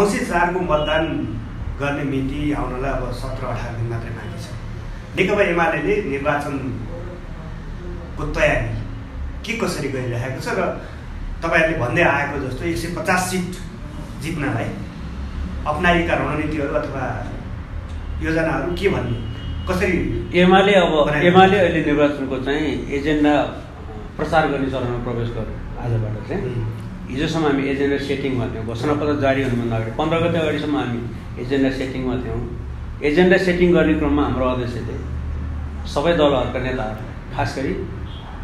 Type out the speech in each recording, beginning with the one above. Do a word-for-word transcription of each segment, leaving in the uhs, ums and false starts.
मङ्सिर चार को मतदान गर्ने मिति आउनलाई अब सत्रह अठारह दिन मात्रै बाँकी छ। नेकपा एमाले निर्वाचनको तयारी के कसरी गरिरहेको छ र तपाईहरुले भन्दै आएको जस्तो एक सौ पचास सीट जित्नलाई अपनाएका रणनीतिहरु अथवा योजनाहरु के भन्ने कसरी एमाले अब एमाले अहिले निर्वाचनको चाहिँ एजेन्डा प्रचार गर्ने चरणमा प्रवेश गर्यो। आजबाट चाहिँ हिजोसम्म हामी एजेन्डा सेटिङमा थियौँ, घोषणापत्र जारी हुनुभन्दा अगाडि पन्ध्र गते अगाडिसम्म हामी एजेन्डा सेटिङमा थियौँ। एजेन्डा सेटिङ गर्ने क्रममा हाम्रो अध्यक्षले सबै दलहरूका नेताहरू खास गरी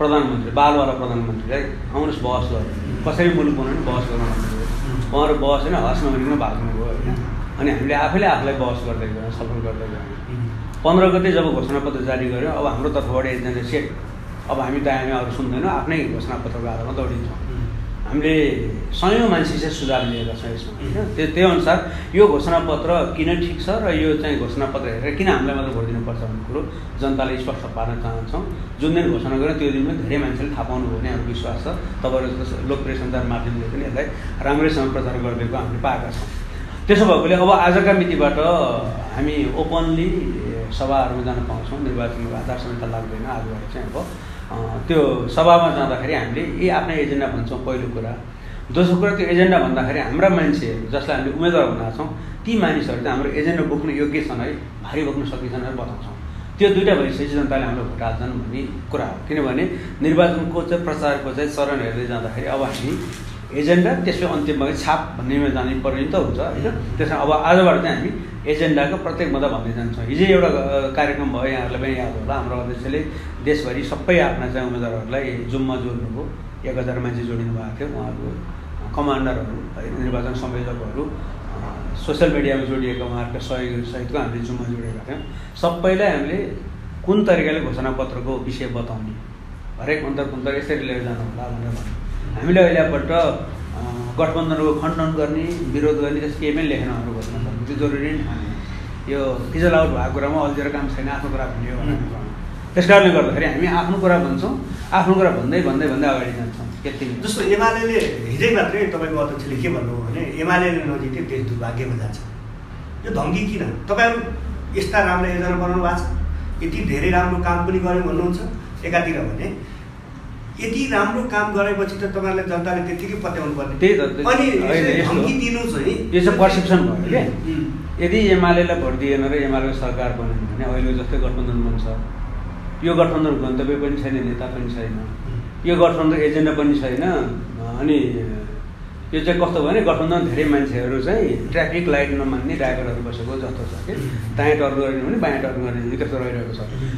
प्रधानमन्त्री बालवाला प्रधानमन्त्रीलाई आउनुहोस् बहस गर्नु, कसरी मुलुक बनाउने बहस गर्नु भन्नुभयो। उहाँहरू बहस होइन हस् नभनिकन भाग लिनुभयो होइन, अनि हामीले आफैले आफूलाई बहस गर्दै गयौँ, सफल गर्दै गयौँ। पन्ध्र गते जब घोषणापत्र जारी गऱ्यौँ अब हाम्रो तर्फबाट एजेन्डा सेट, अब हामी त हामी अरू सुन्दैनौँ, आफ्नै घोषणापत्रको आधारमा दौडिन्छौँ। हामीले सयौँ मान्छेसित सुझाव लिएका छौँ यसमा होइन, त्यो त्यही अनुसार यो घोषणापत्र किन ठिक छ र यो चाहिँ घोषणापत्र हेरेर किन हामीलाई मात्र भोट दिनुपर्छ भन्ने कुरो जनताले स्पष्ट पार्न चाहन्छौँ। जुन दिन घोषणा गऱ्यो त्यो दिनमा धेरै मान्छेले थाहा पाउनुभयो भने हाम्रो विश्वास छ। तपाईँहरूको लोकप्रिय सञ्चार माध्यमले पनि यसलाई राम्रैसँग प्रचार गरिदिएको हामीले पाएका छौँ। त्यसो भएकोले अब आजका मितिबाट हामी ओपनली सभाहरूमा जान पाउँछौँ। निर्वाचनको आचार संहिता लाग्दैन, आजबाट चाहिँ अब त्यो सभामा जाँदाखेरि हामीले यी आफ्नै एजेन्डा भन्छौँ पहिलो कुरा। दोस्रो कुरा त्यो एजेन्डा भन्दाखेरि हाम्रा मान्छेहरू जसलाई हामीले उम्मेदवार बनाएको छौँ ती मानिसहरू चाहिँ हाम्रो एजेन्डा बोक्न योग्य छन् है, भारी बोक्न सकिन्छन् है बताउँछौँ। त्यो दुईवटा भइसकेपछि जनताले हाम्रो भोट हाल्छन् भन्ने कुरा हो। किनभने निर्वाचनको चाहिँ प्रचारको चाहिँ चरण हेर्दै जाँदाखेरि अब हामी एजेन्डा त्यसको अन्त्यमा छाप भन्नेमा जाने परिणत हुन्छ होइन। त्यसमा अब आजबाट चाहिँ हामी एजेन्डाको प्रत्येक मत भन्दै जान्छौँ। हिजो एउटा कार्यक्रम भयो, यहाँहरूलाई पनि याद होला, हाम्रो अध्यक्षले देशभरि सबै आफ्ना चाहिँ उम्मेदवारहरूलाई जुममा जोड्नुभयो। एक हजार मान्छे जोडिनु भएको थियो, उहाँहरूको कमान्डरहरू निर्वाचन संयोजकहरू सोसियल मिडियामा जोडिएका उहाँहरूका सहयोगहरू सहितको हामीले जुममा जोडेका थियौँ। सबैलाई हामीले कुन तरिकाले घोषणापत्रको विषय बताउने हरेक अन्तर कुन्तर यसरी लिएर जानु होला भनेर भन्यो। हामीले अहिलेबाट गठबन्धनको खण्डन गर्ने विरोध गर्ने त्यस केही पनि लेखेन हाम्रो घोषणापत्र, त्यो जरुरी नै छैन। यो हिजो आउट भएको कुरामा अल्झेर काम छैन, आफ्नो कुरा भन्ने हो भनेर भन्नु। त्यस कारणले गर्दाखेरि हामी आफ्नो कुरा भन्छौँ, आफ्नो कुरा भन्दै भन्दै भन्दै अगाडि जान्छौँ। त्यति जस्तो एमाले हिजै मात्रै तपाईँको अध्यक्षले के भन्नुभयो भने एमाले नजिकै देश दुर्भाग्यमा जान्छ। यो धम्की किन? तपाईँहरू यस्ता राम्रो योजना बनाउनु भएको छ, यति धेरै राम्रो काम पनि गऱ्यौँ भन्नुहुन्छ एकातिर, भने यति राम्रो काम गरेपछि त तपाईँहरूले जनताले त्यतिकै पत्याउनु पर्ने। यो चाहिँ पर्सेप्सन भयो क्या, यदि एमालेलाई भोट दिएन र एमालेको सरकार बन्यो भने अहिले जस्तै गठबन्धन बन्छ। यो गठबन्धनको गन्तव्य पनि छैन, नेता पनि छैन, यो गठबन्धनको एजेन्डा पनि छैन। अनि यो चाहिँ कस्तो भयो भने गठबन्धन धेरै मान्छेहरू चाहिँ ट्राफिक लाइट नमान्ने ड्राइभरहरू बसेको जस्तो छ कि दायाँ टर्न गर्ने भने बायाँ टर्न गर्ने त्यस्तो रहिरहेको छ।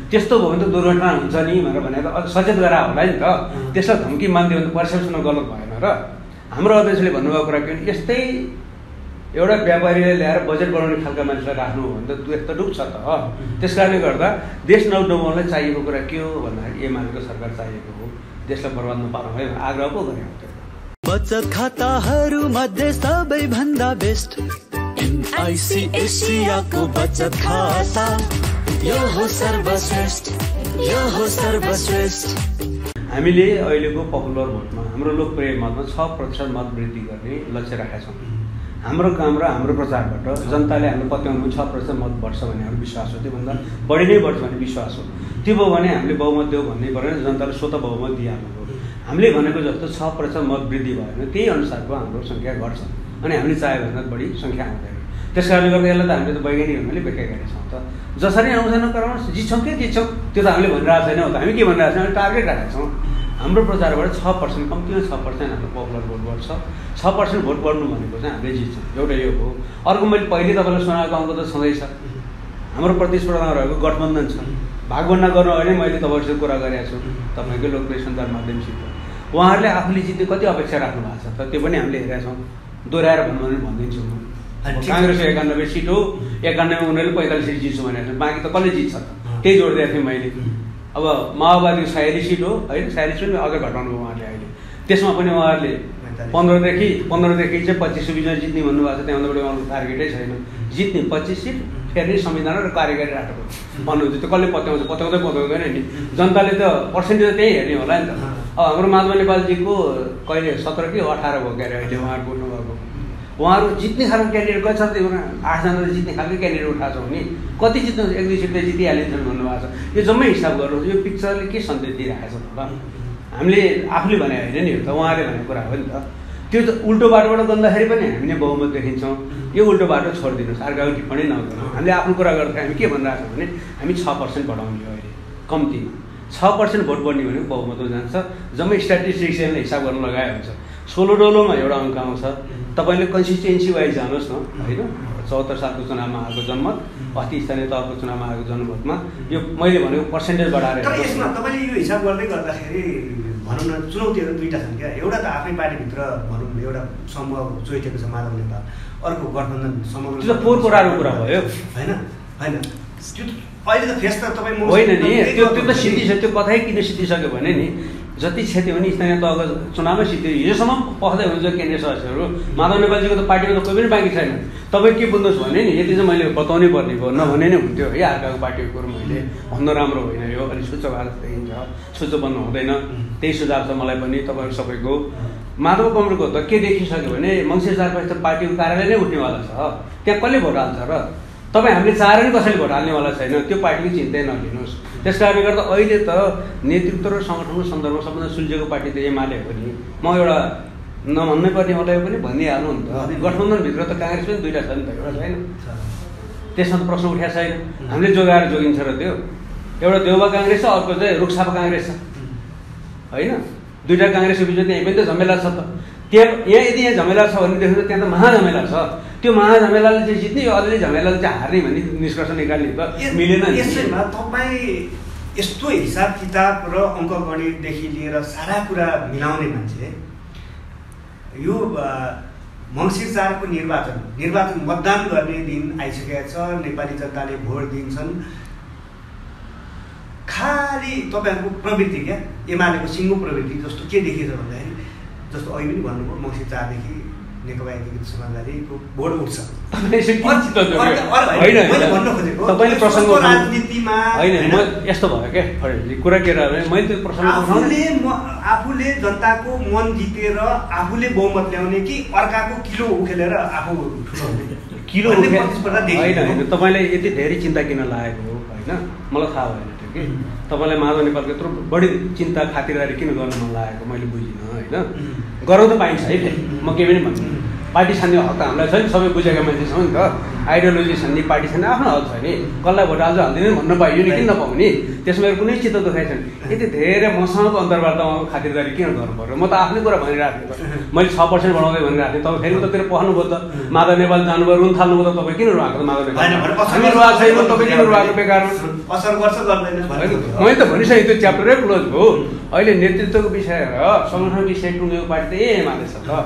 त्यस्तो भयो भने त दुर्घटना हुन्छ नि भनेर भने त सचेत गरा होला नि त, त्यसलाई धम्की मानिदियो भने त पर्सेप्सन गलत भएन र। हाम्रो अध्यक्षले भन्नुभएको कुरा के भने यस्तै एउटा व्यापारीले ल्याएर बजेट बनाउने खालका मान्छेलाई राख्नु हो भने त देश त डुब्छ त। त्यस कारणले गर्दा देश नडुबाउनलाई चाहिएको कुरा के हो भन्दाखेरि एमालेको सरकार चाहिएको हो, देशलाई बर्बाद नपार्नु है आग्रह पो गरे। बचत खाताहरूमध्ये सबैभन्दा बेस्ट एमआईसी एसियाको बचत खाता, यो हो सर्वश्रेष्ठ, यो हो सर्वश्रेष्ठ। हामीले अहिलेको पपुलर भोटमा हाम्रो लोकप्रिय मतमा छ प्रतिशत मत वृद्धि गर्ने लक्ष्य राखेका छौँ। हाम्रो काम र हाम्रो प्रचारबाट जनताले हामीले पत्याउनु छ प्रतिशत मत बढ्छ भन्ने हाम्रो विश्वास हो, त्योभन्दा बढी नै बढ्छ भन्ने विश्वास हो। त्यो भयो भने हामीले बहुमत दियो भन्नै परेन, जनताले स्वत बहुमत दिइहाल्नु। हामीले भनेको जस्तो छ प्रतिशत मत वृद्धि भयो भने त्यही अनुसारको हाम्रो सङ्ख्या घट्छ अनि हामीले चाहेभन्दा बढी सङ्ख्या आउँदैन। त्यस कारणले गर्दा यसलाई त हामीले त वैज्ञानिकहरूले बेकाइरहेका छौँ त, जसरी आउँदैन कराउनुहोस्, जित्छौँ के जित्छौँ त्यो त हामीले भनिरहेको छैनौँ त। हामी के भनिरहेको छौँ? हामीले टार्गेट राखेका छौँ। हाम्रो प्रचारबाट छ पर्सेन्ट कम्तीमा छ पर्सेन्ट हाम्रो पपुलर भोट बढ्छ, छ पर्सेन्ट भोट बढ्नु भनेको चाहिँ हामीले जित्छौँ, एउटा यो हो। अर्को मैले पहिले तपाईँलाई सुनाएको अङ्क त छँदैछ, हाम्रो प्रतिस्पर्धामा रहेको गठबन्धन छ। भागभन्डा गर्नु अगाडि मैले तपाईँहरूसँग कुरा गरेका छु, तपाईँकै लोकप्रिय सञ्चार माध्यमसित उहाँहरूले आफूले जित्ने कति अपेक्षा राख्नु भएको छ त त्यो पनि हामीले हेरेका छौँ। दोहोऱ्याएर भन्नु भने भनिदिन्छु म, काङ्ग्रेसको एकानब्बे सिट हो, एकानब्बेमा उनीहरूले पैँतालिस सिट जित्छु भनेको छ, बाँकी त कसले जित्छ त त्यही जोडिदिएको थिएँ मैले। अब माओवादीको सयालिस सिट हो होइन, सयालिस सिट अझ घटाउनु भयो उहाँहरूले, अहिले त्यसमा पनि उहाँहरूले पन्ध्रदेखि पन्ध्रदेखि चाहिँ पच्चिसको बिचमा जित्ने भन्नुभएको छ, त्यहाँबाट उहाँको टार्गेटै छैन जित्ने। पच्चिस सिट फेरि संविधान र कार्यकारी राखेको भन्नुहुन्छ, त्यो कसले पत्याउँछ? पत्याउँदै पत्याउँदैन नि, जनताले त पर्सेन्टेज त्यही हेर्ने होला नि त। अब हाम्रो माधव नेपालजीको कहिले सत्र कि अठार भयो क्यारे अहिले उहाँहरू बोल्नुभएको, वहाँ जितने खाले कैंडिडेट कति आठजना जितने खाले कैंडिडेट उठाएको हुने कति जित्नु एक दुई सीट जितिहाल्छन् भन्नुभएको छ। जम्मै हिसाब गर्नुहोस्, यो पिक्चरले के सन्देश दिइरहेको छ? हामीले आफूले भने हैन नि, त उहाँले भनेको कुरा हो नि। त त्यो त उल्टो बाटोबाट गन्दाखेरि पनि हामीले बहुमत देखिन्छौं। यो उल्टो बाटो छोडिदिनुस्, अर्काको टिप्पणी नगर्नु। हामीले आफ्नो कुरा गर्दा हामी के भनिरहेको छौं भने हामी छ पर्सेन्ट बढाउने हो, अहिले कम्तीमा छ पर्सेन्ट भोट बढ्ने भनेको बहुमतमा जान्छ। जम्मै स्ट्याटिस्टिक्स हामीले हिसाब गर्न लगाएको हुन्छ। सोलो डोलोमा एउटा अङ्क आउँछ, तपाईले कन्सिस्टेन्सी वाइज जानुहोस् न, हैन? चौहत्तर सालको चुनावमा आएको जनमत, अस्ति स्थानीय तहको चुनावमा आएको जनमतमा यो मैले भनेको पर्सेन्टेज बढाएर। तर यसमा तपाईले यो हिसाब गर्दै गर्दाखेरि भनौँ न चुनौतीहरू दुईटा छन् क्या? एउटा त आफ्नै पार्टीभित्र भनौँ एउटा समूह जोइटेको छ माधव नेपाल, अर्को गठबन्धन समग्र। त्यो त पोहोरको रारो कुरा भयो, हैन? हैन त्यो अहिले त फेस त तपाई म होइन नि, त्यो त्यो त सिद्धिसक्यो। त्यो कतै किन सिद्धिसक्यो भने नि, जति क्षति हुने स्थानीय तहको चुनावमै सिद्धि हिजोसम्म पख्दै हुनुहुन्छ केन्द्रीय सदस्यहरू। माधव नेपालजीको त पार्टीमा त कोही पनि बाँकी छैन। तपाईँ के बुझ्नुहोस् भने नि, यति चाहिँ मैले बताउनै पर्ने भयो, नभने नै हुन्थ्यो है। अर्काको पार्टीको कुरो मैले भन्दा राम्रो होइन, यो अलिक स्वच्छ भारत देखिन्छ, स्वच्छ बन्नु हुँदैन। त्यही सुझाव छ मलाई पनि, तपाईँहरू सबैको। माधव कमरको त के देखिसक्यो भने मङ्सिर चारपछि त पार्टीको कार्यालय नै उठ्नेवाला छ, त्यहाँ कसले भोट हाल्छ र? तपाईँ हामीले चाहेर नि कसैले भोट हाल्नेवाला छैन, त्यो पार्टीको चिन्तै नलिनुहोस्। त्यस कारणले गर्दा अहिले त नेतृत्व र सङ्गठनको सन्दर्भमा सबभन्दा सुल्झेको पार्टी त एमाले हो नि। म एउटा नभन्नै पर्ने मलाई पनि भनिहाल्नु नि त, गठबन्धनभित्र त काङ्ग्रेस पनि दुईवटा छ नि त, एउटा छैन? त्यसमा त प्रश्न उठाएको छैन। हामीले जोगाएर जोगिन्छ र त्यो एउटा देउवा काङ्ग्रेस छ, अर्को चाहिँ रुक्सापा काङ्ग्रेस छ, होइन? दुईवटा काङ्ग्रेसको बिचमा त्यहाँ पनि त झमेला छ त। त्यहाँ यहाँ यदि यहाँ झमेला छ भनेदेखि त्यहाँ त महाझमेला छ। त्यो महाझमेलाले चाहिँ जित्ने, यो अलिअलि झमेलाले चाहिँ हार्ने भन्ने निष्कर्ष निकाल्ने त मिलेन। यसैमा तपाईँ यस्तो हिसाब किताब र अङ्क गणितदेखि लिएर सारा कुरा मिलाउने मान्छे, यो मङ्सिर चारको निर्वाचन निर्वाचन मतदान गर्ने दिन आइसकेको छ। नेपाली जनताले भोट दिन्छन्। खालि तपाईँहरूको प्रवृत्ति क्या, एमालेको सिङ्गो प्रवृत्ति जस्तो के देखिन्छ भन्दाखेरि, जस्तो अहिले पनि भन्नुभयो मङ्सिर चारदेखि नेकपा एमालेको समाजवादीको भोट उठ्छ। यस्तो भयो क्या कुरा के रह्यो भने मैले आफूले म आफूले जनताको मन जितेर आफूले बहुमत ल्याउने कि अर्काको किलो उखेलेर आफू किलो होइन। तपाईँलाई यति धेरै चिन्ता किन लागेको हो, होइन? मलाई थाहा भएन त्यो कि तपाईँलाई माधव नेपालको यत्रो बढी चिन्ता खातिरदारी किन गर्न मन लागेको मैले बुझिनँ, होइन? गराउन पाइन्छ है, म केही पनि भन्छु। पार्टी छान्ने हक त हामीलाई छ नि, सबै बुझेका मान्छे छौँ नि त। आइडियोलोजी छान्ने, पार्टी छान्ने आफ्नो हक छ नि। कसलाई भोट हाल्छ हाल्दैन भन्न पाइयो नि, किन नपाउने? त्यसमा कुनै चित्त दुखाइ छैन। यति धेरै मसँगको अन्तर्वार्तामा खातिरदारी किन गर्नु पर्यो? म त आफ्नै कुरा भनिराखेको, मैले छ पर्सेन्ट बढाउँदै भनिरहेको थिएँ। तपाईँ फेरि उतातिर पठाउनुभयो त, माधव नेपाल जानुभयो, रुन थाल्नुभयो त, तपाईँ किन रुवाएको? माधव नेपाल रुवा छैन, तपाईँ किन रुवाएको? बेकार असर गर्छ, गर्दैन। मैले त भनिसकेँ, त्यो च्याप्टरै क्लोज भयो। अहिले नेतृत्वको विषय र सङ्गठनको विषय टुङ्गेको पार्टी त ए एमाले छ त।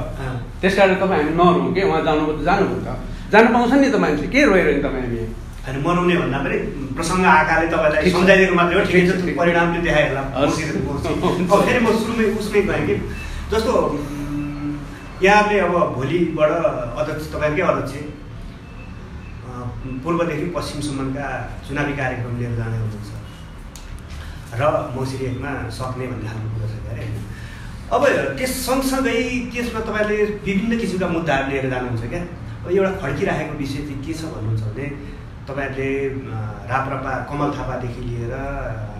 त्यस कारण तपाईँ हामी नरौँ कि, उहाँ जानुभयो त जानुभयो त, जानु पाउँछ नि त मान्छे, के रोइरह्यो नि तपाईँ? हामी होइन मनाउने भन्दा पनि प्रसङ्ग आकारले तपाईँलाई सम्झाइदिएको मात्रै हो, ठिकै छ। त्यो परिणामले देखायो होला। अब फेरि म सुरुमै उसमै गएँ कि जस्तो यहाँले अब भोलिबाट अध्यक्ष, तपाईँकै अध्यक्ष पूर्वदेखि पश्चिमसम्मका चुनावी कार्यक्रम लिएर जाने हुनुहुन्छ र मङ्सिर एकमा सक्ने भन्ने खालको कुरा छ क्या, होइन? अब त्यस सँगसँगै त्यसमा तपाईँले विभिन्न किसिमका मुद्दाहरू लिएर जानुहुन्छ क्या। अब एउटा खड्किराखेको विषय चाहिँ के छ भन्नुहुन्छ भने तपाईँहरूले राप्रपा कमल थापादेखि लिएर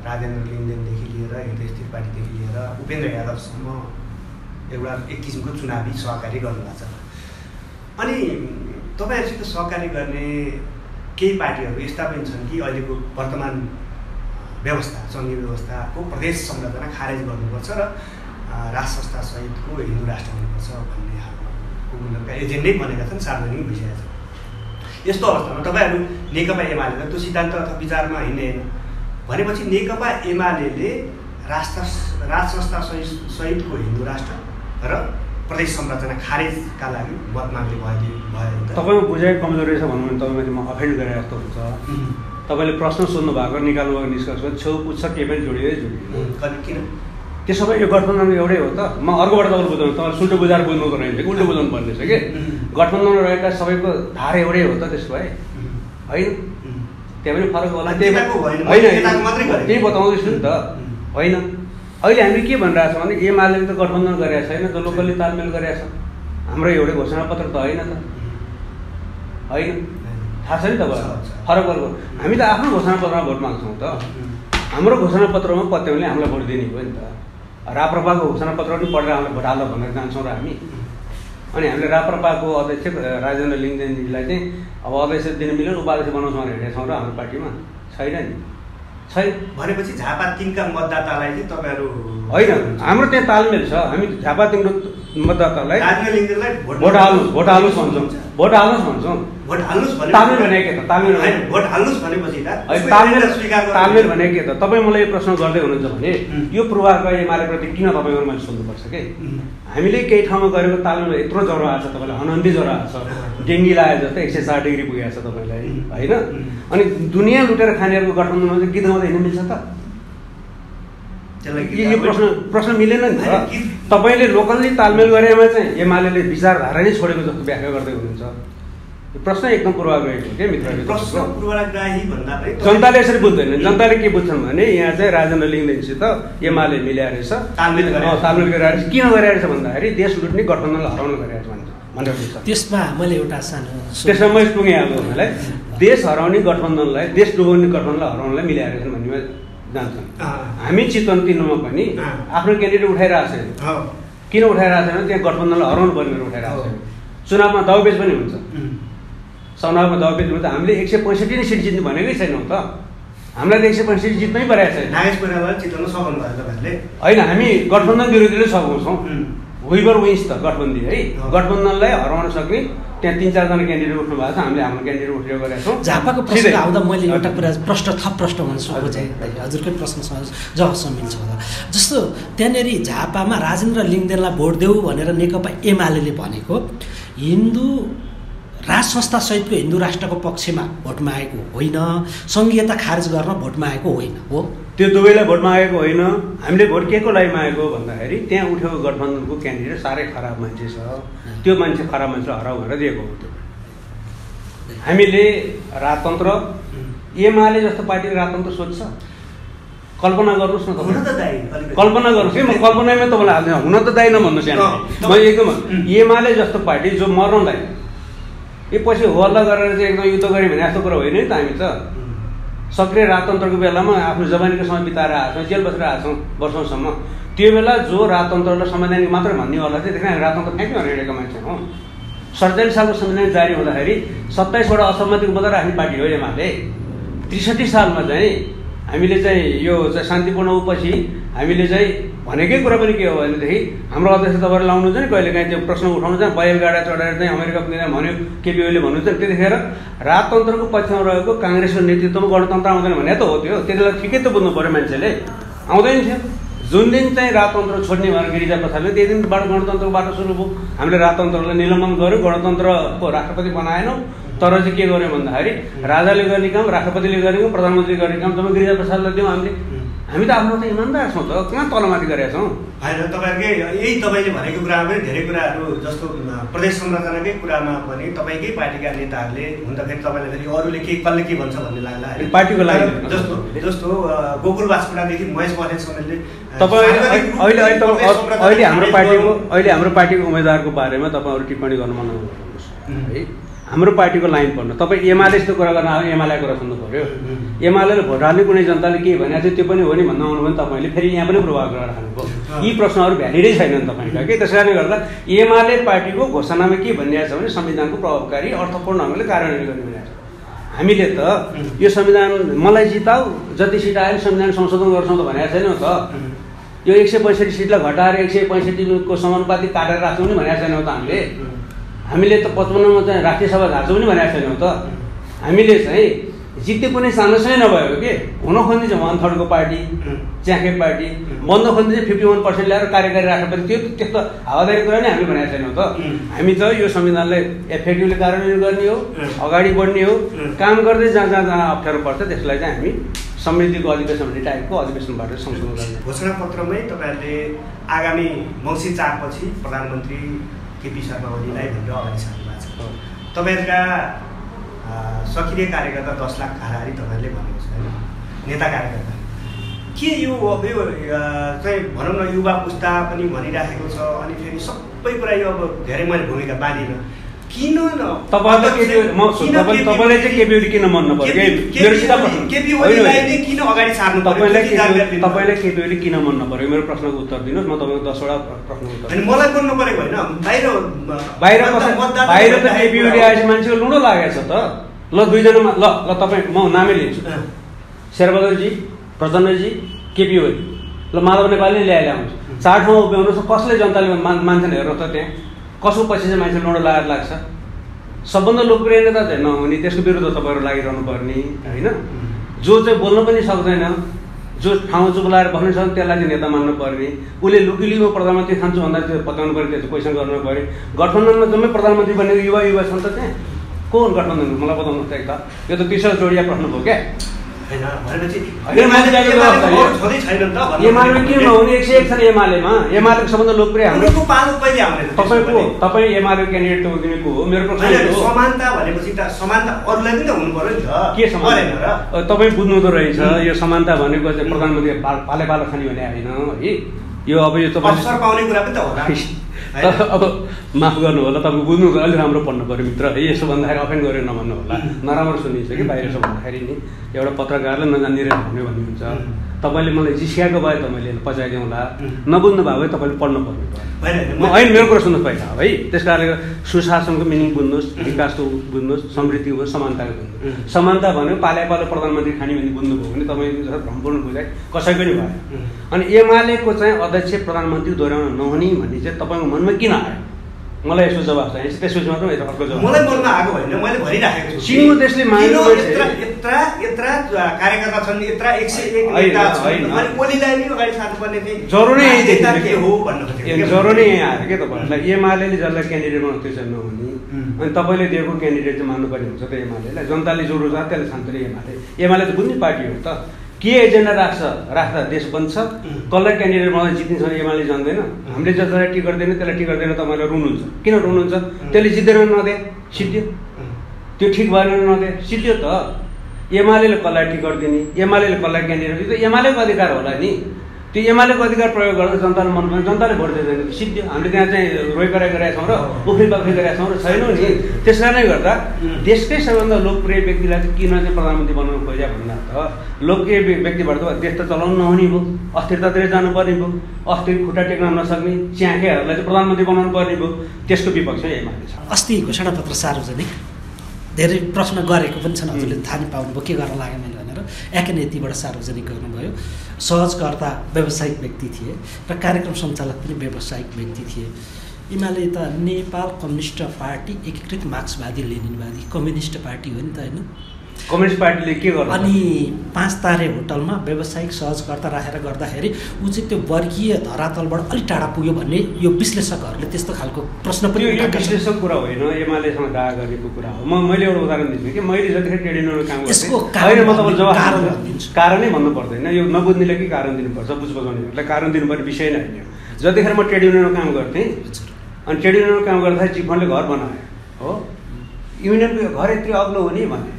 राजेन्द्र लिङदेनदेखि लिएर हिन्दू स्थिर पार्टीदेखि लिएर उपेन्द्र यादवसम्म एउटा एक किसिमको चुनावी सहकारी गर्नुभएको छ। अनि तपाईँहरूसित सहकारी गर्ने केही पार्टीहरू यस्ता पनि छन् कि अहिलेको वर्तमान व्यवस्था, सङ्घीय व्यवस्थाको प्रदेश संरचना खारेज गर्नुपर्छ र राष्ट्र संस्था सहितको हिन्दू राष्ट्र हुनुपर्छ भन्ने खालको उनीहरूका एजेन्डै बनेका छन्, सार्वजनिक भइसकेका छन्। यस्तो अवस्थामा तपाईँहरू नेकपा एमाले त त्यो सिद्धान्त अथवा विचारमा हिँड्ने होइन भनेपछि नेकपा एमाले राष्ट्र राष्ट्र संस्था सहित सहितको हिन्दू राष्ट्र र प्रदेश संरचना खारेजका लागि मत माग्ने भयो भयो तपाईँको बुझाइ कमजोरी छ भन्नु भने तपाईँमाथि म अफेन्ड गरेँ जस्तो हुन्छ। तपाईँले प्रश्न सोध्नु भएको निकाल्नु भएको निष्कर्ष छेउ पुग्छ, केही पनि जोडिँदै जोडिँदैन। किन त्यसो भए यो गठबन्धन एउटै हो त? म अर्कोबाट तपाईँले बुझाउनु, तपाईँले सुल्टो बुझाएर बुझ्नुको रहेछ कि उल्टो बुझाउनु पर्ने छ कि? गठबन्धनमा रहेका सबैको धार एउटै हो त त्यसो भए, होइन? त्यहाँ पनि फरक होला, त्यही बताउँदैछु नि त, होइन? अहिले हामीले के भनिरहेको छ भने एमाले त गठबन्धन गरेका छैन, लोकलले तालमेल गरेका छ। हाम्रो एउटा घोषणापत्र त होइन त, होइन थाहा छ नि तपाईँ फरक फरक। हामी त आफ्नो घोषणापत्रमा भोट माग्छौँ त, हाम्रो घोषणापत्रमा पत्याउने हामीलाई भोट दिने हो नि त। राप्रपाको घोषणापत्र पनि पढेर हामीलाई भोट हाल्न भनेर जान्छौँ र हामी। अनि हामीले राप्रपाको अध्यक्ष राजेन्द्र लिङ्गदेनजीलाई चाहिँ अब अध्यक्ष दिन मिल्यो उपाध्यक्ष बनाउँछ भनेर हिँडेछौँ र हाम्रो पार्टीमा छैन नि, छैन भनेपछि झापा तिनका मतदातालाई चाहिँ तपाईँहरू होइन, हाम्रो त्यहाँ तालमेल छ। हामी झापा तिनको मतदातालाई भोट हाल्नुहोस् भोट हाल्नुहोस् भन्छौँ, भोट हाल्नुहोस् भन्छौँ। भोट हाल्नुहोस् तालमेल भने के त, तालमेल भोट हाल्नुहोस् भनेपछि तालमेल स्वीकार तालमेल भने के त। तपाईँ मलाई यो प्रश्न गर्दै हुनुहुन्छ भने यो पूर्वाग्रह एमालेप्रति किन तपाईँहरू मैले सोध्नुपर्छ कि हामीले केही ठाउँमा गरेको तालमेल यत्रो ज्वरो आएको छ, तपाईँलाई हनन्दी ज्वरो आएको छ, डेङ्गी लाए जस्तो एक सय चार डिग्री पुगेको छ तपाईँलाई, होइन। अनि दुनियाँ लुटेर खानेहरूको गठबन्धनमा चाहिँ गीत गाउँदा हिँड्न मिल्छ त? यो प्रश्न प्रश्न मिलेन नि त। तपाईँले लोकल्ली तालमेल गरेमा चाहिँ एमाले विचारधारा नै छोडेको जस्तो व्याख्या गर्दै हुनुहुन्छ। यो प्रश्न एकदम पूर्वाग्रही हो क्या मित्र। जनताले यसरी बुझ्दैन, जनताले के बुझ्छन् भने यहाँ चाहिँ राजेन्द्र लिङ्गदेनसित एमाले मिल्या रहेछ, तालमेल गरेर रहेछ। किन गरेर भन्दाखेरि देश लुट्ने गठबन्धनलाई हराउन गरेर भनेर बुझ्छ। त्यसमा मैले एउटा सानो त्यसमा मैले पुगेँ अब उहाँलाई, देश हराउने गठबन्धनलाई देश डुबाउने गठबन्धनलाई हराउनलाई मिल्याएर रहेछन् भन्नेमा जान्छन्। हामी चितवन तिनमा पनि आफ्नो क्यान्डिडेट उठाइरहेको छैन, किन उठाइरहेको छैन? त्यहाँ गठबन्धनलाई हराउनु पर्ने भनेर उठाइरहेको छैन। चुनावमा दाउपेच पनि हुन्छ, चुनावमा दाउपेच हुन्छ। हामीले एक सय पैँसठी नै सिट जित्नु भनेकै छैनौँ त, हामीलाई त एक सय पैँसठी जित्नै परेको छैन। नागेश कोइराला जित्न सक्नु भयो तपाईँहरूले, होइन हामी गठबन्धन विरोधी नै सघाउँछौँ। विभर विन्स त गठबन्दी है, गठबन्धनलाई हराउन सक्ने त्यहाँ तिन चारजना क्यान्डिडेट उठ्नु भएको छ, हामीले हाम्रो क्यान्डिडेट उठेर गरेका छौँ। झापाको प्रश्न आउँदा मैले एउटा कुरा प्रश्न थप प्रश्न हुन सक्छु चाहिँ हजुरकै प्रश्नसँग जवाफ समिल्छ होला। जस्तो त्यहाँनिर झापामा राजेन्द्र लिङ्गदेनलाई भोट देऊ भनेर नेकपा एमाले भनेको हिन्दू राज संस्थासहितको हिन्दू राष्ट्रको पक्षमा भोट मागेको होइन, सङ्घीयता खारेज गर्न भोट मागेको होइन हो, त्यो दुवैलाई भोट मागेको होइन। हामीले भोट के को लागि मागेको भन्दाखेरि त्यहाँ उठेको गठबन्धनको क्यान्डिडेट साह्रै खराब मान्छे छ, त्यो मान्छे खराब मान्छे हराउ भनेर दिएको हो। त्यो हामीले राजतन्त्र एमाले जस्तो पार्टीले राजतन्त्र सोध्छ? कल्पना गर्नुहोस् न तपाईँ, कल्पना गर्नुहोस् है। म कल्पनामै तपाईँलाई हाल्दैन, हुन त दाइ नभन्नुहोस् यहाँ। मैले एकदम एमाले जस्तो पार्टी जो मर्नलाई यो पछि हल्ला गरेर चाहिँ एकदम युद्ध गऱ्यो भने यस्तो कुरो होइन नि त। हामी त सक्रिय राजतन्त्रको बेलामा आफ्नो जवानीको समय बिताएर आएको छौँ, जेल बसेर आएको छौँ वर्षौँसम्म। त्यो बेला जो राजतन्त्रलाई संवैधानिक मात्र भन्नेवाला थियो त्यसमा राजतन्त्र फ्याँक्यो भनेर हिँडेको मान्छे हौँ। सडचालिस सालको संविधान जारी हुँदाखेरि सत्ताइसवटा असहमतिको बदला राख्ने पार्टी हो एमाले। त्रिसठी सालमा चाहिँ हामीले चाहिँ यो चाहिँ शान्तिपूर्ण उपछि हामीले चाहिँ भनेकै कुरा पनि के हो भनेदेखि हाम्रो अध्यक्ष तपाईँहरू लाउनुहुन्छ नि कहिले काहीँ त्यो प्रश्न उठाउनु चाहिँ बैलगाडा चढाएर चाहिँ अमेरिका पुगेर भन्यो केपी ओलीले भन्नुहुन्छ नि, त्यतिखेर राजतन्त्रको पक्षमा रहेको काङ्ग्रेसको नेतृत्वमा गणतन्त्र आउँदैन भने त हो त्यो। त्यतिलाई ठिकै त बुझ्नु पऱ्यो मान्छेले, आउँदैन थियो। जुन दिन चाहिँ राजतन्त्र छोड्ने भनेर गिरिजा प्रसादले त्यही दिनबाट गणतन्त्रको बाटो सुरु भयो। हामीले राजतन्त्रलाई निलम्बन गऱ्यौँ, गणतन्त्रको राष्ट्रपति बनाएनौँ। तर चाहिँ के गर्यो भन्दाखेरि राजाले गर्ने काम, राष्ट्रपतिले गर्ने काम, प्रधानमन्त्रीले गर्ने काम जब गिरिजा प्रसादलाई दियौँ हामीले। हामी त आफ्नो त इमान्दार छौँ त, कहाँ तलमाथि गरेका छौँ? होइन तपाईँहरूकै यही तपाईँले भनेको कुरामा पनि धेरै कुराहरू जस्तो प्रदेश संरचनाकै कुरामा पनि तपाईँकै पार्टीका नेताहरूले हुँदाखेरि तपाईँले फेरि अरूले के कसले के भन्छ भन्ने लाग्ला होइन पार्टीको लागि। जस्तो जस्तो गोकुल बास्कोटादेखि महेश बस्नेतसम्मले तपाईँ अहिले अहिले हाम्रो पार्टीको अहिले हाम्रो पार्टीको उम्मेदवारको बारेमा तपाईँहरू टिप्पणी गर्नु मन गर्नुहोस् है। हाम्रो पार्टीको लाइन पढ्नु, तपाईँ एमाले यस्तो कुरा गर्न आयो एमाले कुरा सुन्नु पऱ्यो। एमाले भोट हाल्ने कुनै जनताले के भनेको थियो त्यो पनि हो नि भन्नु आउनु भने तपाईँले फेरि यहाँ पनि पूर्वाग्रह राख्नुभयो। यी प्रश्नहरू भ्यालिडै छैनन् तपाईँका के। त्यस कारणले गर्दा एमाले पार्टीको घोषणामा के भनिएको छ भने संविधानको प्रभावकारी अर्थपूर्ण ढङ्गले कार्यान्वयन गर्ने भनेको छ। हामीले त यो संविधान मलाई जिताऊ जति सिट आयो संविधान संशोधन गर्छौँ त भनेको छैनौँ त। यो एक सय पैँसठी सिटलाई घटाएर एक सय पैँसठीको समानुपाती काटेर राख्छौँ नि भनेको छैनौँ त हामीले। हामीले त पचपन्नमा चाहिँ राष्ट्रिय सभा झाँछौँ पनि भनेको छैनौँ त। हामीले चाहिँ जित्ने कुनै चान्सै नभएको के हुन खोज्ने चाहिँ वान थर्डको पार्टी च्याखे पार्टी बन्द खोज्ने चाहिँ फिफ्टी वान पर्सेन्ट ल्याएर कार्यकारी राखेपछि त्यो त्यस्तो हावादारी कुरा नै हामीले भनेको छैनौँ त। हामी त यो संविधानलाई एफेक्टिभली कार्यान्वयन गर्ने हो, अगाडि बढ्ने हो, काम गर्दै जहाँ जहाँ जहाँ अप्ठ्यारो पर्छ त्यसलाई चाहिँ हामी समृद्धिको अधिवेशन भन्ने टाइपको अधिवेशनबाट संशोधन गर्ने। घोषणापत्रमै तपाईँहरूले आगामी मङ्सिर चारपछि प्रधानमन्त्री केपी शर्मा ओलीलाई भनेर अगाडि सार्नु भएको छ। तपाईँहरूका सक्रिय कार्यकर्ता दस लाख हाराहारी तपाईँहरूले भनेको छ होइन नेता कार्यकर्ता। के यो यो चाहिँ भनौँ न युवा पुस्ता पनि भनिराखेको छ अनि फेरि सब सबै कुरा यो अब धेरै मैले भूमिका बाँधिन। किन मेरो प्रश्नको उत्तर दिनुहोस्, म तपाईँको दसवटा प्रश्नको उत्तर मलाई गर्नु पर्यो होइन। बाहिर बाहिर बाहिर त केपीओली आएपछि मान्छेको लुडो लागेको छ त। ल दुईजना ल ल तपाईँ म नामै लिन्छु, शेरबहादुरजी, प्रचण्डजी, केपीओली, ल माधव नेपालले ल्याएर आउँछ। चार ठाउँमा उभ्याउनु छ, कसले जनताले मान्छेले हेर्नु त त्यहाँ कसो पछि चाहिँ मान्छे लडो लागेर लाग्छ। सबभन्दा लोकप्रिय नेता चाहिँ नहुने, त्यसको विरुद्ध तपाईँहरू लागिरहनु पर्ने होइन। जो चाहिँ बोल्न पनि सक्दैन, जो ठाउँ चुप लाएर बस्न सक्छ त्यसलाई चाहिँ नेता मान्नु पर्ने। उसले लुकिलिमा प्रधानमन्त्री खान्छु भन्दा त्यो बताउनु पऱ्यो, त्यो क्वेसन गर्नु पऱ्यो। गठबन्धनमा जम्मै प्रधानमन्त्री बनेको युवा युवा छन् त, त्यहाँ को हुन् गठबन्धन मलाई बताउनुहोस् एक त। यो त तेस्रो जोडिया प्रश्न भयो क्या तपाईँ बुझ्नुहुँदो रहेछ। यो समानता भनेको चाहिँ प्रधानमन्त्री पाले पालो खाने भने होइन है, यो अब यो अब माफ गर्नु होला, तपाईँको बुझ्नु अलिक राम्रो पढ्नु पऱ्यो मित्र है। यसो भन्दाखेरि अफेन्ड गरेर नभन्नु होला, नराम्रो सुनिन्छ कि बाहिर। यसो भन्दाखेरि नि एउटा पत्रकारले नजानिएर भन्यो भन्नुहुन्छ। तपाईँले मलाई जिस्क्याएको भए त मैले पचाइदिउँ होला, नबुझ्नु भए तपाईँले पढ्नु पर्ने होइन। मेरो कुरा सुन्नुहोस् पहिला है। त्यस कारणले सुशासनको मिनिङ बुझ्नुहोस्, विकासको बुझ्नुहोस्, समृद्धिको बुझ्नुहोस्, समानताको बुझ्नुहोस्। समानता भन्यो पाले पालो प्रधानमन्त्री खाने भने बुझ्नुभयो भने तपाईँको भ्रमपूर्ण बुझाइ कसै पनि भएन। अनि एमालेको चाहिँ अध्यक्ष प्रधानमन्त्री दोहोऱ्याउन नहुने भन्ने चाहिँ तपाईँको मनमा किन आयो? मलाई यसो जवाब चाहिन्छ, त्यसपछि मात्र मेरो अर्को जवाब। मलाई बोल्न आएको होइन, मैले भनिराखेको छु। चिन्नु त्यसले माग्यो यत्रा यत्रा यत्रा कार्यकर्ता छन्, यत्रा एक सय एक नेता छन्, अनि ओलीलाई नि अगाडि सार्नुपर्ने चाहिँ जरुरी नेता के हो भन्नु खोजेको के जरुरी यहाँ आयो के तपाईहरुलाई। एमालेले जसलाई क्यान्डिडेट बनाउँदै छ नहुने, अनि तपाईले दिएको क्यान्डिडेट चाहिँ मान्नुपर्ने हुन्छ त एमालेलाई? जनताले जो रोजा त्यसले सान्तले एमाले एमाले त बुझ्ने पार्टी हो त। के एजेन्डा राख्छ? राख्दा देश बन्छ, कसलाई क्यान्डिडेट बनाएर जित्ने छ एमाले जान्दैन। हामीले जसलाई टी गर्दैन त्यसलाई टी गर्दैन तपाईँलाई रुनुहुन्छ, किन रुनुहुन्छ? त्यसले जितेर नदे सिद्धियो, त्यो ठिक भएन नदे सिद्धियो त। एमाले कसलाई टी गरिदिने, एमाले कसलाई क्यान्डिडेट, यो त एमालेको अधिकार होला नि। त्यो एमालेको अधिकार प्रयोग गर्दा जनताले मन पराउँछ, जनताले भोट दिँदैन सिद्धियो। हामीले त्यहाँ चाहिँ रोइकराइ गरेका छौँ र उफ्री पाफ्री गरेका छौँ र छैनौँ नि। त्यस कारणले गर्दा देशकै सबैभन्दा लोकप्रिय व्यक्तिलाई चाहिँ किन चाहिँ प्रधानमन्त्री बनाउनु खोज्या भन्दा त लोकप्रिय व्यक्तिबाट त देश त चलाउनु नहुने भयो, अस्थिरतातिर जानुपर्ने भयो, अस्थिर खुट्टा टेक्न नसक्ने च्याखेहरूलाई चाहिँ प्रधानमन्त्री बनाउनु पर्ने भयो। त्यसको विपक्षमा एमाले छ। अस्ति घोषणापत्र सार्वजनिक धेरै प्रश्न गरेको पनि छन्, हजुरले थाहा पाउनुभयो के गर्न लाग्यो मैले भनेर। याकिन यतिबाट सार्वजनिक गर्नुभयो। सहजकर्ता व्यावसायिक व्यक्ति थिए र कार्यक्रम सञ्चालक पनि व्यावसायिक व्यक्ति थिए। एमाले त नेपाल कम्युनिस्ट पार्टी एकीकृत मार्क्सवादी लेनिनवादी कम्युनिस्ट पार्टी हो नि त होइन। कम्युनिस्ट पार्टीले के गर्छ? अनि पाँच तारे होटलमा व्यावसायिक सहजकर्ता राखेर गर्दाखेरि ऊ चाहिँ त्यो वर्गीय धरातलबाट अलिक टाढा पुग्यो भन्ने यो विश्लेषकहरूले त्यस्तो खालको प्रश्न पनि विश्लेषक कुरा होइन, एमालेसँग दावा गरेको कुरा हो। म मैले एउटा उदाहरण दिन्छु कि मैले जतिखेर ट्रेड युनियनमा काम गर्छु, कारणै भन्नु पर्दैन, यो नबुझ्नेले कि कारण दिनुपर्छ, बुझ बजाउनेहरूलाई कारण दिनुपर्ने विषय नै होइन। जतिखेर म ट्रेड युनियनमा काम गर्थेँ, अनि ट्रेड युनियनमा काम गर्दाखेरि चिफनले घर बनाएँ हो, युनियनको घर यत्रो अग्लो हुने भने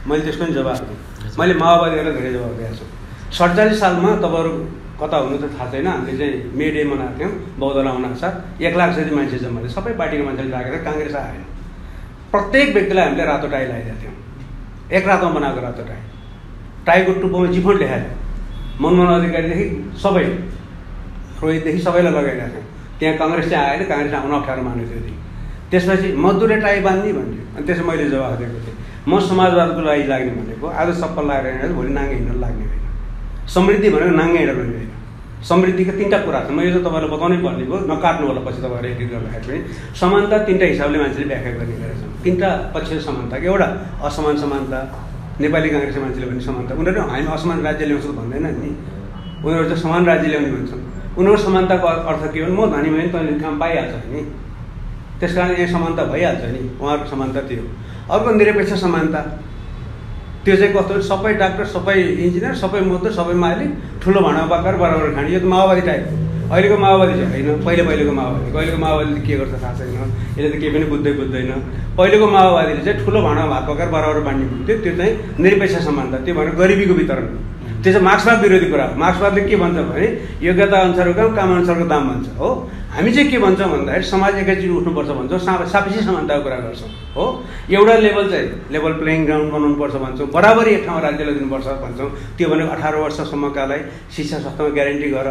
मैले त्यसको पनि जवाब दिएँ। मैले माओवादीहरूलाई धेरै जवाब दिएको छु। सडचालिस सालमा तपाईँहरू कता हुनु त थाहा छैन, हामीले चाहिँ मे डे मनाएको थियौँ बौद्धला हुनाको साथ। एक लाख जति मान्छे जम्मा सबै पार्टीको मान्छेले राखेर काङ्ग्रेस आएन। प्रत्येक व्यक्तिलाई हामीले रातो टाई लगाइदिएको थियौँ, एक रातमा बनाएको रातो टाई, टाईको टुप्पोमा चिफोट लेखाएको, मनमोहन अधिकारीदेखि सबै रोहितदेखि सबैलाई लगाइरहेको थियौँ। त्यहाँ काङ्ग्रेस चाहिँ आएन, काङ्ग्रेस आउन अप्ठ्यारो मानेको थियो त्यही। त्यसपछि मजदुरले टाई बाँध्ने भन्थ्यो, अनि त्यसमा मैले जवाब दिएको थिएँ। म समाजवादको लागि लाग्ने भनेको आज सप्पल लागेर हिँडेर भोलि नाङ्गे हिँडेर लाग्ने होइन। समृद्धि भनेको नाङ्गे हिँडेर भन्ने होइन। समृद्धिका तिनवटा कुरा छ, मैले त तपाईँलाई बताउनै पर्ने भयो, नकाट्नु होला पछि तपाईँहरू एडिट गर्दाखेरि पनि। समानता तिनवटा हिसाबले मान्छेले व्याख्या गर्ने गरेछन्, तिनवटा पक्ष समानता। एउटा असमान समानता, नेपाली काङ्ग्रेस मान्छेले पनि समानता, उनीहरू हामी असमान राज्य ल्याउँछौँ भन्दैन नि, उनीहरू चाहिँ समान राज्य ल्याउने भन्छन्। उनीहरू समानताको अर्थ के हो? म धनी भयो भने तैँले काम पाइहाल्छ नि, त्यस कारण यहाँ समानता भइहाल्छ नि, उहाँहरूको समानता त्यो। अर्को निरपेक्ष समानता, त्यो चाहिँ कस्तो? सबै डाक्टर, सबै इन्जिनियर, सबै मजदुर, सबै माली, ठुलो भाँडामा बाकर बराबर खाने, यो त माओवादी टाइप। अहिलेको माओवादी चाहिँ होइन, पहिले पहिलेको माओवादी अहिलेको माओवादीले के गर्छ थाहा छैन, यसले त केही पनि बुझ्दै बुझ्दैन। पहिलेको माओवादीले चाहिँ ठुलो भाँडामा भात पकाएर बराबर बाँड्ने हुन्थ्यो, त्यो चाहिँ निरपेक्ष समानता। त्यो भनेको गरिबीको वितरण, त्यसो मार्क्सवाद विरोधी कुरा हो। मार्क्सवादले के भन्छ भने योग्यता अनुसारको काम अनुसारको दाम भन्छ हो। हामी चाहिँ के भन्छौँ भन्दाखेरि समाज एकैचोटि उठ्नुपर्छ भन्छौँ, सापेक्ष समानताको कुरा गर्छौँ हो। एउटा लेभल चाहिँ लेभल प्लेइङ ग्राउन्ड बनाउनुपर्छ भन्छौँ, बराबरी एक ठाउँमा राज्यलाई दिनुपर्छ भन्छौँ। त्यो भनेको अठार वर्षसम्मकालाई शिक्षा स्वास्थ्यमा ग्यारेन्टी गर,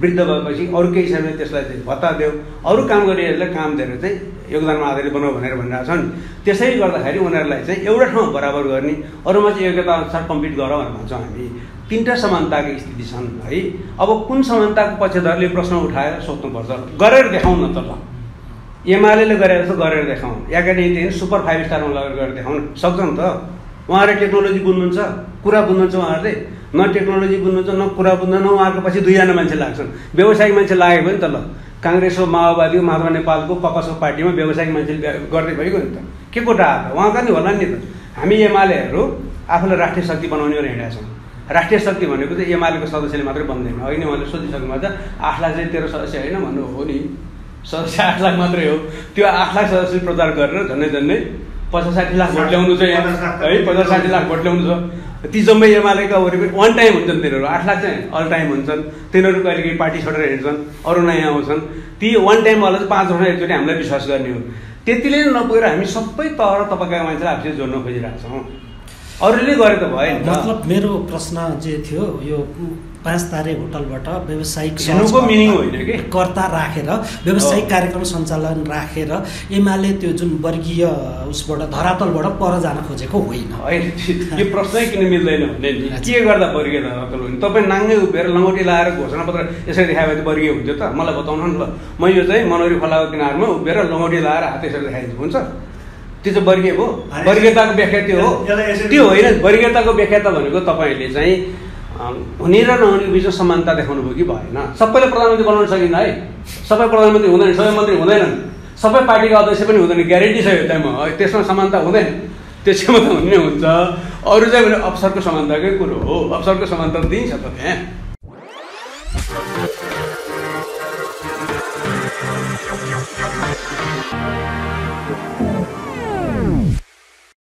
वृद्ध भएपछि अरू केही हिसाबले त्यसलाई चाहिँ भत्ता देऊ, अरू काम गर्नेहरूलाई काम दिएर चाहिँ योगदानमा आधारित बनाऊ भनेर भनिरहेको छ नि। त्यसै गर्दाखेरि उनीहरूलाई चाहिँ एउटा ठाउँमा बराबर गर्ने, अरूमा चाहिँ योग्यता अनुसार कम्पिट गर भनेर भन्छौँ हामी। तीनटा समानताको स्थिति छन् है। अब कुन समानताको पक्षधरले प्रश्न उठाएर सोध्नुपर्छ, गरेर देखाउँ न त ल। एमाले गरे जस्तो गरेर देखाउँ, या कहीँ सुपर फाइभ स्टारमा लगेर गरेर देखाउन सक्छ नि त। उहाँहरू टेक्नोलोजी बुझ्नुहुन्छ, कुरा बुझ्नुहुन्छ, उहाँहरूले न टेक्नोलोजी बुझ्नुहुन्छ न कुरा बुझ्दैन। उहाँहरूको पछि दुईजना मान्छे लाग्छन्, व्यवसायिक मान्छे लाग्यो भने त ल। काङ्ग्रेस हो, माओवादी हो, माधव नेपालको पकसो पार्टीमा व्यवसायिक मान्छे गर्दै भइगयो नि त, के कोटा आएको उहाँका नि होला नि त। हामी एमालेहरू आफूलाई राष्ट्रिय शक्ति बनाउने भनेर हिँडेका छौँ। राष्ट्रिय शक्ति भनेको चाहिँ एमालेको सदस्यले मात्रै बन्दैन। अघि नै उहाँले सोधिसक्नु भएको छ आठ लाख चाहिँ तेह्र सदस्य होइन भन्नु हो नि, सदस्य आठ लाख मात्रै हो। त्यो आठ लाख सदस्य प्रचार गरेर झन्डै झन्डै पचास साठी लाख भोट ल्याउनु छ है, पचास साठी लाख भोट ल्याउनु छ। ती जम्मै एमालेका वरिपरि वान टाइम हुन्छन् तिनीहरू, आठ लाख चाहिँ अल टाइम हुन्छन्। तिनीहरू कहिले कहिले पार्टी छोडेर हिँड्छन्, अरू नयाँ आउँछन्। ती वान टाइमवाला चाहिँ पाँच वर्ष एकचोटि हामीलाई विश्वास गर्ने हो। त्यतिले नपुगेर हामी सबै तह तपाईँका मान्छेलाई हामीले जोड्न खोजिरहेको छौँ, अरूले गरे त भयो। मतलब मेरो प्रश्न जे थियो यो पाँच तारे होटलबाट व्यावसायिक मिनिङ होइन कि कर्ता राखेर व्यावसायिक कार्यक्रम सञ्चालन राखेर एमाले त्यो जुन वर्गीय उसबाट धरातलबाट पर जान खोजेको होइन। यो प्रश्नै किन मिल्दैन भन्ने नि, के गर्दा वर्गीय धरातल हुने? तपाईँ नाङ्गै उभिएर लङ्गोटी लाएर घोषणापत्र यसरी देखायो भने वर्गीय हुन्थ्यो त? मलाई बताउनु न ल। म यो चाहिँ मनोरी खोलाको किनारमा उभिएर लङ्गोटी लाएर हात यसरी देखाइदिन्छु हुन्छ? त्यो चाहिँ वर्गीय हो? वर्गीयताको व्याख्या त्यो हो? त्यो होइन। वर्गीयताको व्याख्या त भनेको तपाईँले चाहिँ हुने र नहुने बिचमा समानता देखाउनु भयो कि भएन? सबैले प्रधानमन्त्री बनाउन सकिन्न है, सबै प्रधानमन्त्री हुँदैन, सबै मन्त्री हुँदैनन्, सबै पार्टीको अध्यक्ष पनि हुँदैन, ग्यारेन्टी छ यो टाइममा। त्यसमा समानता हुँदैन, त्यसमा त हुने हुन्छ। अरू चाहिँ भने अवसरको समानताकै कुरो हो, अवसरको समानता दिन्छ त त्यहाँ।